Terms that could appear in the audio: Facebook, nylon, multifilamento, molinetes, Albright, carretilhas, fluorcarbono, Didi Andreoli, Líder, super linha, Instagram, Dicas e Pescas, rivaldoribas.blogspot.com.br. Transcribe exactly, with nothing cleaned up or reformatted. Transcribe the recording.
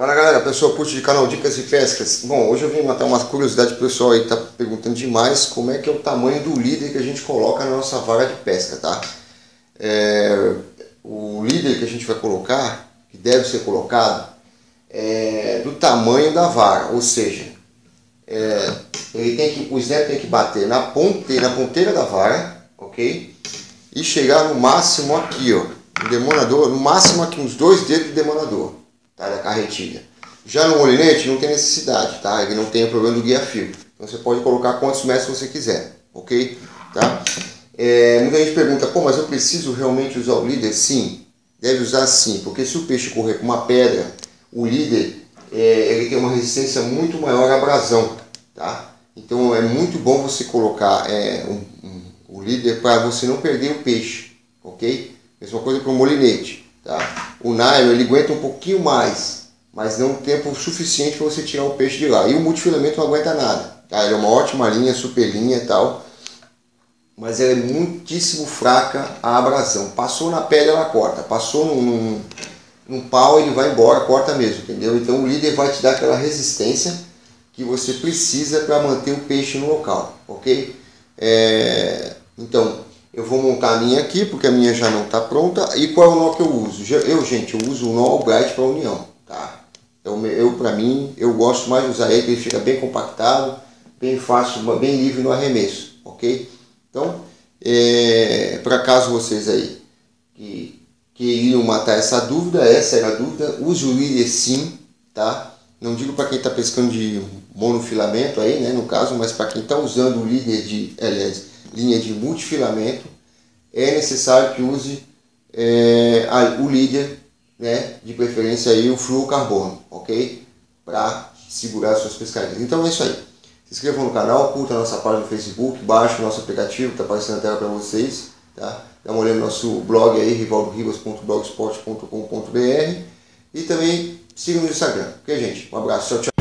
Fala galera, pessoal curte de canal Dicas e Pescas. Bom, hoje eu vim matar uma curiosidade pro pessoal aí que tá perguntando demais como é que é o tamanho do líder que a gente coloca na nossa vara de pesca, tá? É, o líder que a gente vai colocar, que deve ser colocado, é do tamanho da vara, ou seja, é, ele tem que, o snap tem que bater na ponteira, na ponteira da vara, ok? E chegar no máximo aqui, ó, no demonador, no máximo aqui uns dois dedos de demonador. Tá, da carretilha. Já no molinete não tem necessidade, tá? Ele não tem o problema do guia-fio. Então você pode colocar quantos metros você quiser, ok? Tá? É, muita gente pergunta, pô, mas eu preciso realmente usar o líder? Sim, deve usar sim, porque se o peixe correr com uma pedra, o líder é, ele tem uma resistência muito maior à abrasão, tá? Então é muito bom você colocar é, um, um, o líder para você não perder o peixe, ok? Mesma coisa para o molinete. Tá? O nylon ele aguenta um pouquinho mais, mas não tempo suficiente para você tirar o peixe de lá. E o multifilamento não aguenta nada, tá? Ele é uma ótima linha, super linha e tal, mas ela é muitíssimo fraca a abrasão. Passou na pele ela corta, passou num, num, num pau ele vai embora, corta mesmo, entendeu? Então o líder vai te dar aquela resistência que você precisa para manter o peixe no local, ok? É... Então eu vou montar a minha aqui, porque a minha já não está pronta. E qual é o nó que eu uso? Eu, gente, eu uso o nó Albright para união, tá? Eu, eu para mim, eu gosto mais de usar ele, ele fica bem compactado, bem fácil, bem livre no arremesso, ok? Então, é, para caso vocês aí que, que iriam matar essa dúvida, essa era a dúvida, use o líder sim, tá? Não digo para quem está pescando de monofilamento aí, né, no caso, mas para quem está usando o líder de L E D, linha de multifilamento, é necessário que use é, a, o líder, né, de preferência aí o fluorocarbono, ok? Para segurar as suas pescarias. Então é isso aí. Se inscrevam no canal, curta a nossa página no Facebook, baixe o nosso aplicativo, está aparecendo na tela para vocês, tá? Dá uma olhada no nosso blog aí, rivaldo ribas ponto blogspot ponto com ponto br, e também siga no Instagram, ok gente? Um abraço, tchau, tchau.